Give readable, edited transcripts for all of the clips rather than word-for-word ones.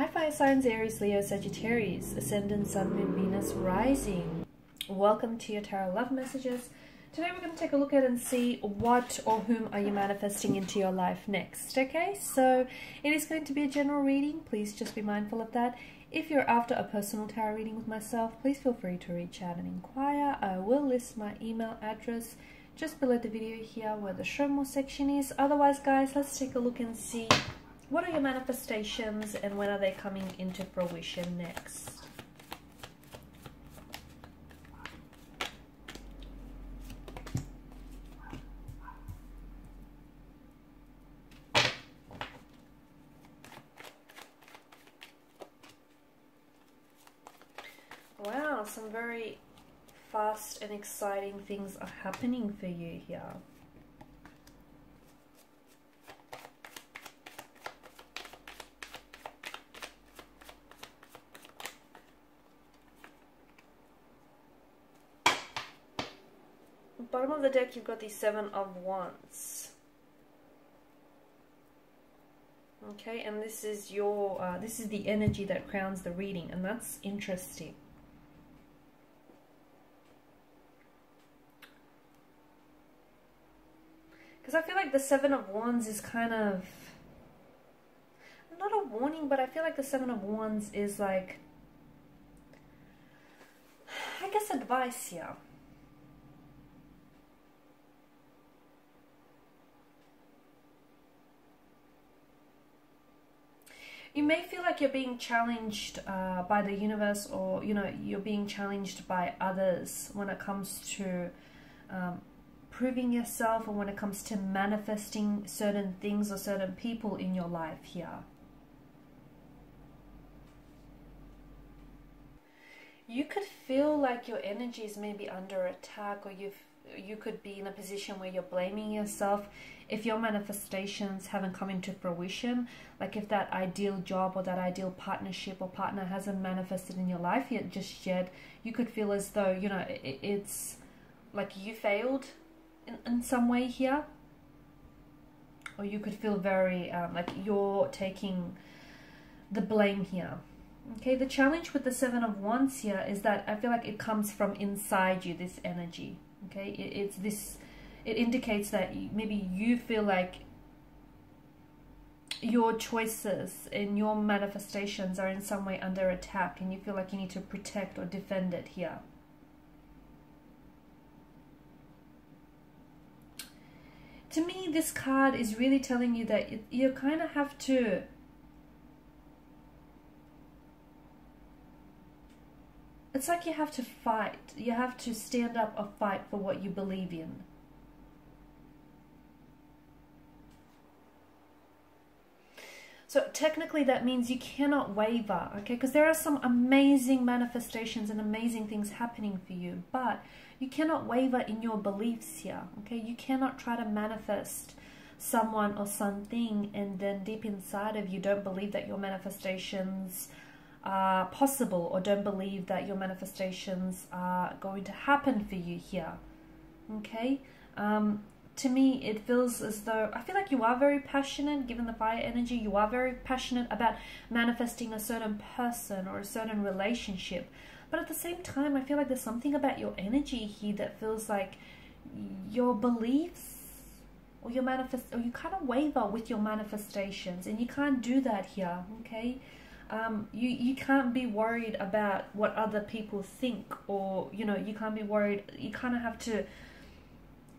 Hi Fire Signs, Aries, Leo, Sagittarius, Ascendant, Sun, Moon, Venus, Rising. Welcome to your Tarot Love Messages. Today we're going to take a look at and see what or whom are you manifesting into your life next, okay? So it is going to be a general reading. Please just be mindful of that. If you're after a personal tarot reading with myself, please feel free to reach out and inquire. I will list my email address just below the video here where the show more section is. Otherwise, guys, let's take a look and see what are your manifestations and when are they coming into fruition next. Wow, some very fast and exciting things are happening for you here. Bottom of the deck, you've got the Seven of Wands. Okay, and this is your this is the energy that crowns the reading, and that's interesting. Because I feel like the Seven of Wands is kind of not a warning, but I feel like the Seven of Wands is like, I guess, advice here. You may feel like you're being challenged by the universe, or, you know, you're being challenged by others when it comes to proving yourself, or when it comes to manifesting certain things or certain people in your life here. You could feel like your energy is maybe under attack, or you could be in a position where you're blaming yourself if your manifestations haven't come into fruition. Like if that ideal job or that ideal partnership or partner hasn't manifested in your life yet, just yet, you could feel as though, you know, it's like you failed in some way here. Or you could feel very like you're taking the blame here. Okay, the challenge with the Seven of Wands here is that I feel like it comes from inside you, this energy. Okay, it indicates that maybe you feel like your choices and your manifestations are in some way under attack, and you feel like you need to protect or defend it here. To me, this card is really telling you that you kind of have to it's like you have to fight. You have to stand up or fight for what you believe in. So technically that means you cannot waver, okay? Because there are some amazing manifestations and amazing things happening for you, but you cannot waver in your beliefs here, okay? You cannot try to manifest someone or something and then deep inside of you don't believe that your manifestations are possible, or don't believe that your manifestations are going to happen for you here, okay? To me, it feels as though, I feel like you are very passionate, given the fire energy, you are very passionate about manifesting a certain person or a certain relationship. But at the same time, I feel like there's something about your energy here that feels like your beliefs or your you kind of waver with your manifestations, and you can't do that here, okay? You can't be worried about what other people think, or, you know, you can't be worried. You kind of have to,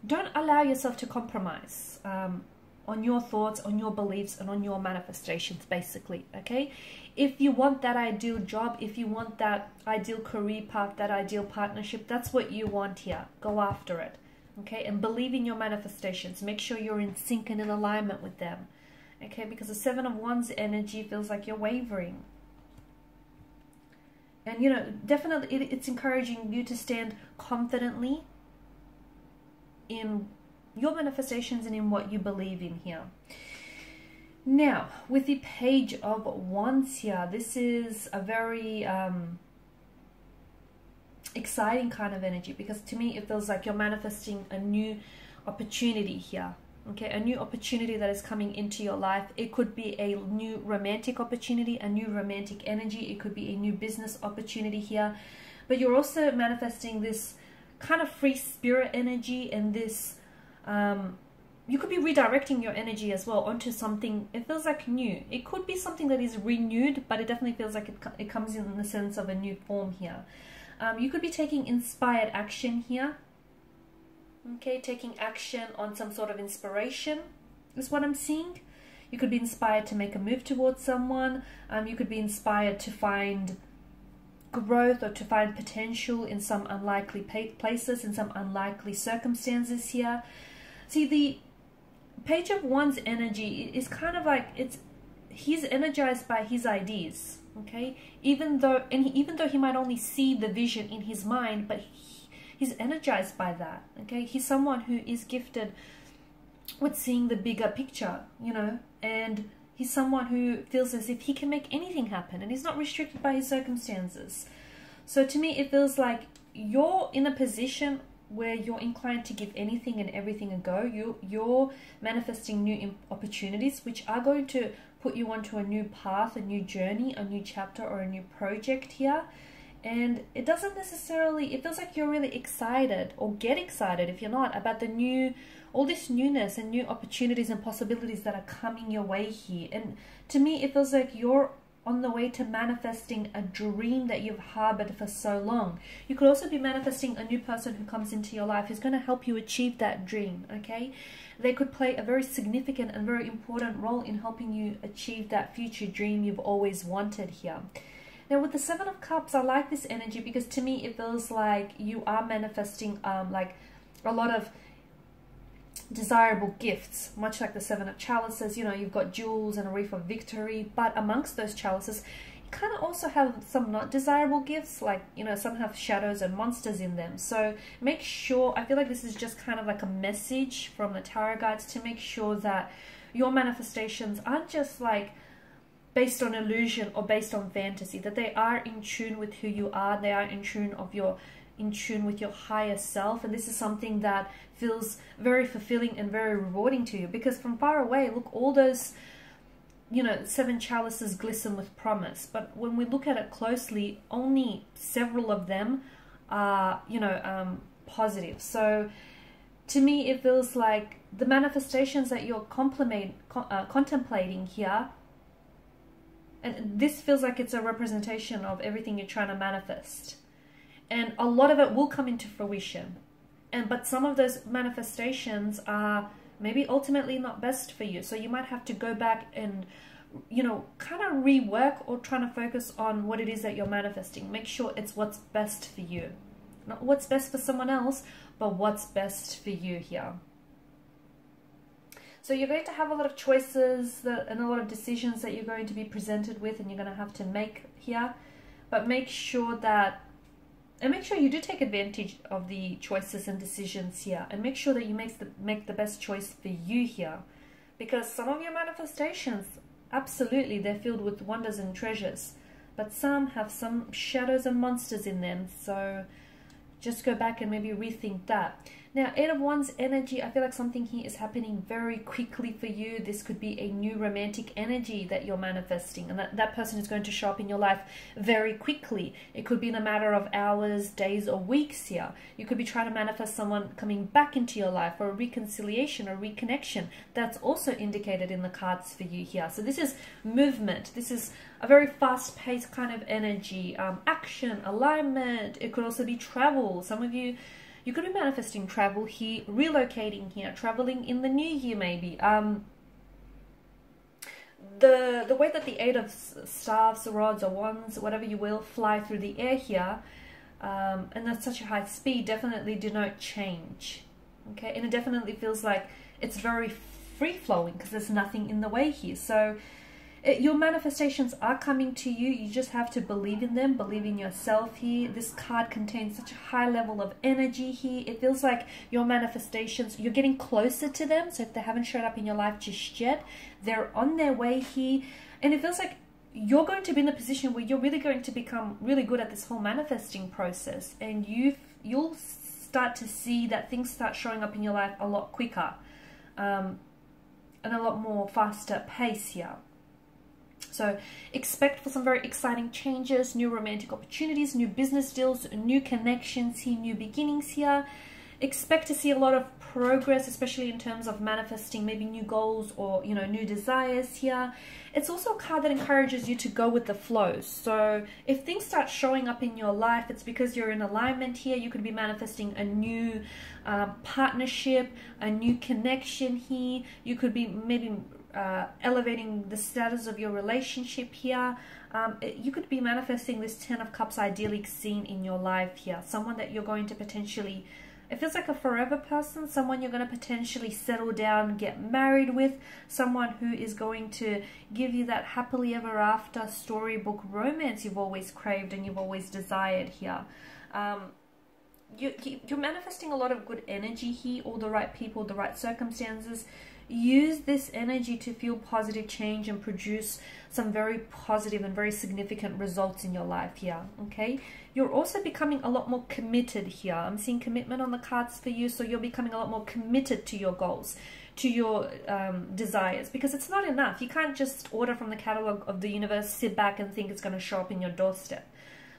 don't allow yourself to compromise on your thoughts, on your beliefs, and on your manifestations, basically, okay? If you want that ideal job, if you want that ideal career path, that ideal partnership, that's what you want here. Go after it, okay? And believe in your manifestations. Make sure you're in sync and in alignment with them, okay? Because the Seven of Wands energy feels like you're wavering. And, you know, definitely it's encouraging you to stand confidently in your manifestations and in what you believe in here. Now, with the Page of Wands here, this is a very exciting kind of energy, because to me it feels like you're manifesting a new opportunity here, Okay, a new opportunity that is coming into your life. It could be a new romantic opportunity, a new romantic energy. It could be a new business opportunity here. But you're also manifesting this kind of free spirit energy and this, you could be redirecting your energy as well onto something. It feels like new. It could be something that is renewed, but it definitely feels like it comes in the sense of a new form here. You could be taking inspired action here. Okay, taking action on some sort of inspiration is what I'm seeing. You could be inspired to make a move towards someone. You could be inspired to find growth or to find potential in some unlikely places, in some unlikely circumstances here. See, the Page of Wands energy is kind of like he's energized by his ideas. Okay, even though he might only see the vision in his mind, but he's energized by that, okay? He's someone who is gifted with seeing the bigger picture, you know? And he's someone who feels as if he can make anything happen and he's not restricted by his circumstances. So to me, it feels like you're in a position where you're inclined to give anything and everything a go. You're manifesting new opportunities, which are going to put you onto a new path, a new journey, a new chapter, or a new project here. And it doesn't necessarily, it feels like you're really excited, or get excited if you're not, about the new, all this newness and new opportunities and possibilities that are coming your way here. And to me, it feels like you're on the way to manifesting a dream that you've harbored for so long. You could also be manifesting a new person who comes into your life who's going to help you achieve that dream, okay? They could play a very significant and very important role in helping you achieve that future dream you've always wanted here. Now with the Seven of Cups, I like this energy because to me it feels like you are manifesting like a lot of desirable gifts, much like the Seven of Chalices. You know, you've got jewels and a wreath of victory, but amongst those chalices, you kind of also have some not desirable gifts, like, you know, some have shadows and monsters in them. So make sure, I feel like this is just kind of like a message from the tarot guides to make sure that your manifestations aren't just like based on illusion or based on fantasy, that they are in tune with who you are, they are in tune with your higher self. And this is something that feels very fulfilling and very rewarding to you, because from far away, look, all those, you know, seven chalices glisten with promise, but when we look at it closely, only several of them are, you know, positive. So to me, it feels like the manifestations that you're contemplating here, and this feels like it's a representation of everything you're trying to manifest. And a lot of it will come into fruition. But some of those manifestations are maybe ultimately not best for you. So you might have to go back and, you know, kind of rework or trying to focus on what it is that you're manifesting. Make sure it's what's best for you. Not what's best for someone else, but what's best for you here. So you're going to have a lot of choices and a lot of decisions that you're going to be presented with and you're going to have to make here. But make sure that, and make sure you do take advantage of the choices and decisions here. And make sure that you make the best choice for you here. Because some of your manifestations, absolutely, they're filled with wonders and treasures. But some have some shadows and monsters in them. So just go back and maybe rethink that. Now, Eight of Wands energy, I feel like something here is happening very quickly for you. This could be a new romantic energy that you're manifesting, and that person is going to show up in your life very quickly. It could be in a matter of hours, days, or weeks here. You could be trying to manifest someone coming back into your life, or a reconciliation or reconnection. That's also indicated in the cards for you here. So this is movement. This is a very fast-paced kind of energy, action, alignment. It could also be travel. Some of you, you could be manifesting travel here, relocating here, traveling in the new year maybe. The way that the Eight of Staves, Rods, or Wands, whatever you will, fly through the air here, and at such a high speed, definitely denote change. Okay, and it definitely feels like it's very free-flowing because there's nothing in the way here. So your manifestations are coming to you. You just have to believe in them, believe in yourself here. This card contains such a high level of energy here. It feels like your manifestations, you're getting closer to them. So if they haven't showed up in your life just yet, they're on their way here. And it feels like you're going to be in a position where you're really going to become really good at this whole manifesting process. And you'll start to see that things start showing up in your life a lot quicker. and a lot more faster pace here. So expect for some very exciting changes, new romantic opportunities, new business deals, new connections here, new beginnings here. Expect to see a lot of progress, especially in terms of manifesting maybe new goals or, you know, new desires here. It's also a card that encourages you to go with the flow. So if things start showing up in your life, it's because you're in alignment here. You could be manifesting a new partnership, a new connection here. You could be maybe elevating the status of your relationship here. You could be manifesting this 10 of Cups ideally seen in your life here. Someone that you're going to potentially, it feels like a forever person, someone you're going to potentially settle down, get married with, someone who is going to give you that happily ever after storybook romance you've always craved and you've always desired here. You're manifesting a lot of good energy here, all the right people, the right circumstances. Use this energy to feel positive change and produce some very positive and very significant results in your life here, okay? You're also becoming a lot more committed here. I'm seeing commitment on the cards for you, so you're becoming a lot more committed to your goals, to your desires, because it's not enough. You can't just order from the catalog of the universe, sit back and think it's going to show up in your doorstep.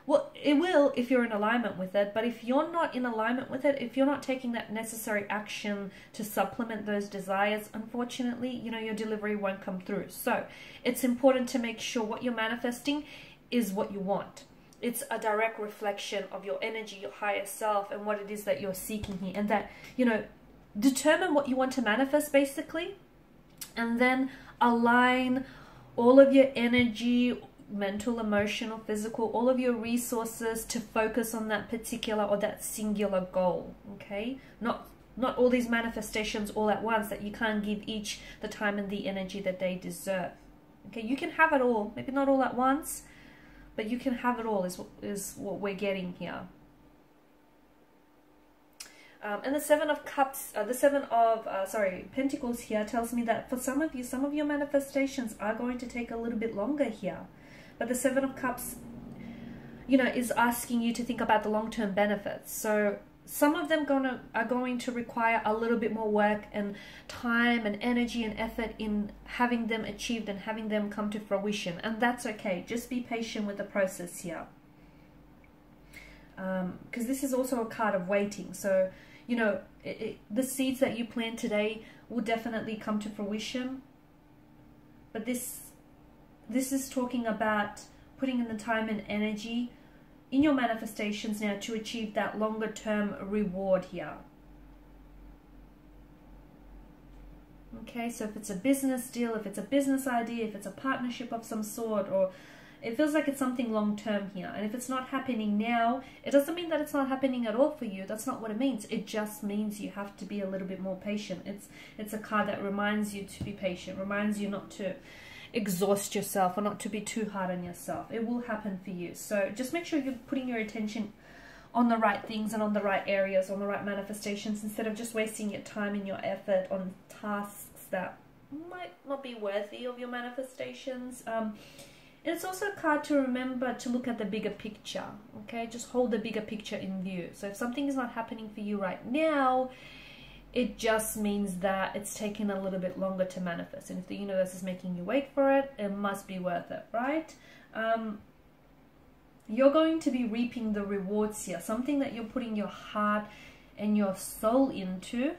Well, it will if you're in alignment with it, but if you're not in alignment with it, if you're not taking that necessary action to supplement those desires, unfortunately, you know, your delivery won't come through. So it's important to make sure what you're manifesting is what you want. It's a direct reflection of your energy, your higher self, and what it is that you're seeking here. And that, you know, determine what you want to manifest, basically, and then align all of your energy, mental, emotional, physical, all of your resources to focus on that particular or that singular goal, okay? Not all these manifestations all at once that you can't give each the time and the energy that they deserve, okay? You can have it all, maybe not all at once, but you can have it all is what we're getting here. And the Seven of Cups, Pentacles here tells me that for some of you, some of your manifestations are going to take a little bit longer here. But the Seven of Cups, you know, is asking you to think about the long-term benefits. So some of them are going to require a little bit more work and time and energy and effort in having them achieved and having them come to fruition. And that's okay. Just be patient with the process here. Because this is also a card of waiting. So, you know, the seeds that you plant today will definitely come to fruition. But this is talking about putting in the time and energy in your manifestations now to achieve that longer term reward here. Okay, so if it's a business deal, if it's a business idea, if it's a partnership of some sort, or it feels like it's something long term here. And if it's not happening now, it doesn't mean that it's not happening at all for you. That's not what it means. It just means you have to be a little bit more patient. It's a card that reminds you to be patient, reminds you not to exhaust yourself or not to be too hard on yourself. It will happen for you. So just make sure you're putting your attention on the right things and on the right areas, on the right manifestations, instead of just wasting your time and your effort on tasks that might not be worthy of your manifestations. It's also a card to remember to look at the bigger picture, okay? Just hold the bigger picture in view. So if something is not happening for you right now, it just means that it's taking a little bit longer to manifest. And if the universe is making you wait for it, it must be worth it, right? You're going to be reaping the rewards here. Something that you're putting your heart and your soul into,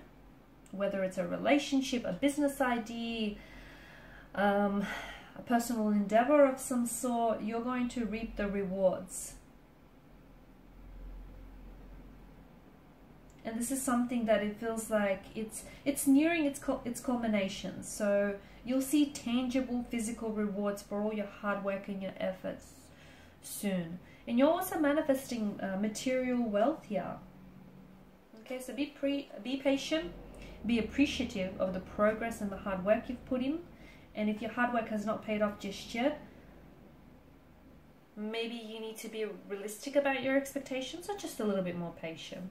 whether it's a relationship, a business idea, a personal endeavor of some sort, you're going to reap the rewards. And this is something that it feels like it's nearing its culmination. So you'll see tangible physical rewards for all your hard work and your efforts soon. And you're also manifesting material wealth here. Okay, so be patient, be appreciative of the progress and the hard work you've put in. And if your hard work has not paid off just yet, maybe you need to be realistic about your expectations or just a little bit more patient.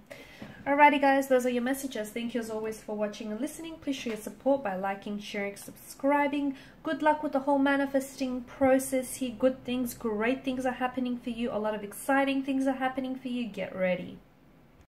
Alrighty guys, those are your messages. Thank you as always for watching and listening. Please show your support by liking, sharing, subscribing. Good luck with the whole manifesting process here. Good things, great things are happening for you. A lot of exciting things are happening for you. Get ready.